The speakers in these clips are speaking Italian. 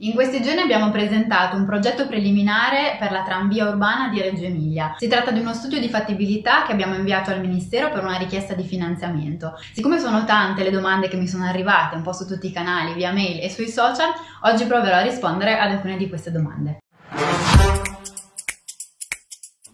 In questi giorni abbiamo presentato un progetto preliminare per la tranvia urbana di Reggio Emilia. Si tratta di uno studio di fattibilità che abbiamo inviato al Ministero per una richiesta di finanziamento. Siccome sono tante le domande che mi sono arrivate un po' su tutti i canali, via mail e sui social, oggi proverò a rispondere ad alcune di queste domande.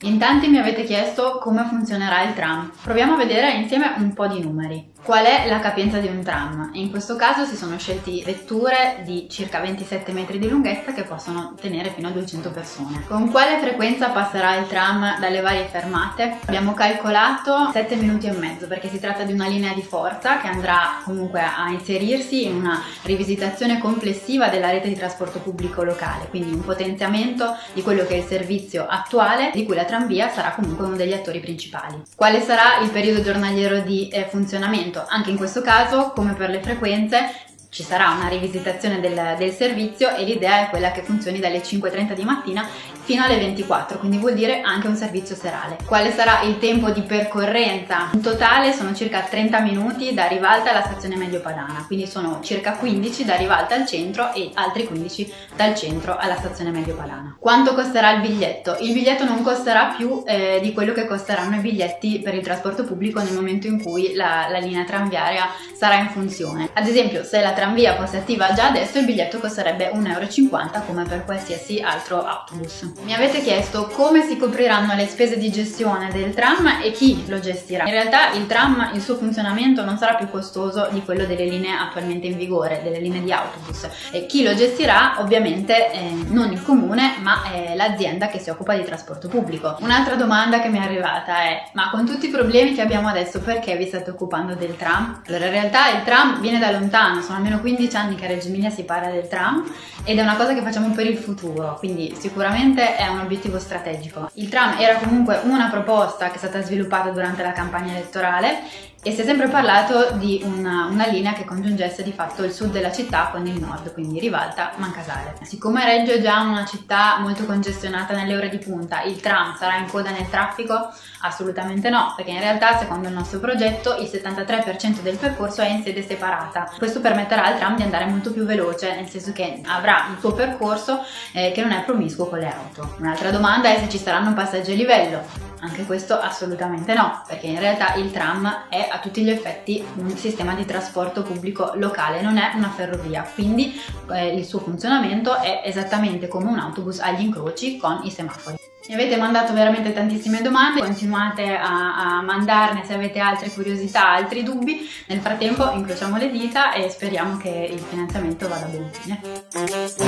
In tanti mi avete chiesto come funzionerà il tram. Proviamo a vedere insieme un po' di numeri. Qual è la capienza di un tram? In questo caso si sono scelti vetture di circa 27 metri di lunghezza che possono tenere fino a 200 persone. Con quale frequenza passerà il tram dalle varie fermate? Abbiamo calcolato 7 minuti e mezzo perché si tratta di una linea di forza che andrà comunque a inserirsi in una rivisitazione complessiva della rete di trasporto pubblico locale, quindi un potenziamento di quello che è il servizio attuale di cui la Tranvia sarà comunque uno degli attori principali. Quale sarà il periodo giornaliero di funzionamento? Anche in questo caso, come per le frequenze, ci sarà una rivisitazione del servizio e l'idea è quella che funzioni dalle 5:30 di mattina fino alle 24, quindi vuol dire anche un servizio serale. Quale sarà il tempo di percorrenza? In totale sono circa 30 minuti da Rivalta alla stazione Medio-Padana, quindi sono circa 15 da Rivalta al centro e altri 15 dal centro alla stazione Medio-Padana. Quanto costerà il biglietto? Il biglietto non costerà più di quello che costeranno i biglietti per il trasporto pubblico nel momento in cui la linea tranviaria sarà in funzione. Ad esempio, se la tranvia fosse attiva già adesso, il biglietto costerebbe 1,50 € come per qualsiasi altro autobus. Mi avete chiesto come si copriranno le spese di gestione del tram e chi lo gestirà. In realtà il tram, il suo funzionamento non sarà più costoso di quello delle linee attualmente in vigore, delle linee di autobus. E chi lo gestirà ovviamente non il comune ma l'azienda che si occupa di trasporto pubblico. Un'altra domanda che mi è arrivata è: ma con tutti i problemi che abbiamo adesso perché vi state occupando del tram? Allora, in realtà il tram viene da lontano, sono almeno 15 anni che a Reggio Emilia si parla del tram ed è una cosa che facciamo per il futuro, quindi sicuramente è un obiettivo strategico. Il tram era comunque una proposta che è stata sviluppata durante la campagna elettorale e si è sempre parlato di una linea che congiungesse di fatto il sud della città con il nord, quindi Rivalta, Mancasale. Siccome Reggio è già una città molto congestionata nelle ore di punta, il tram sarà in coda nel traffico? Assolutamente no, perché in realtà secondo il nostro progetto il 73% del percorso è in sede separata. Questo permetterà al tram di andare molto più veloce, nel senso che avrà un suo percorso che non è promiscuo con le auto. Un'altra domanda è se ci saranno passaggi a livello. Anche questo assolutamente no, perché in realtà il tram è a tutti gli effetti un sistema di trasporto pubblico locale, non è una ferrovia, quindi il suo funzionamento è esattamente come un autobus agli incroci con i semafori. Mi avete mandato veramente tantissime domande, continuate a mandarne se avete altre curiosità, altri dubbi. Nel frattempo incrociamo le dita e speriamo che il finanziamento vada a buon fine.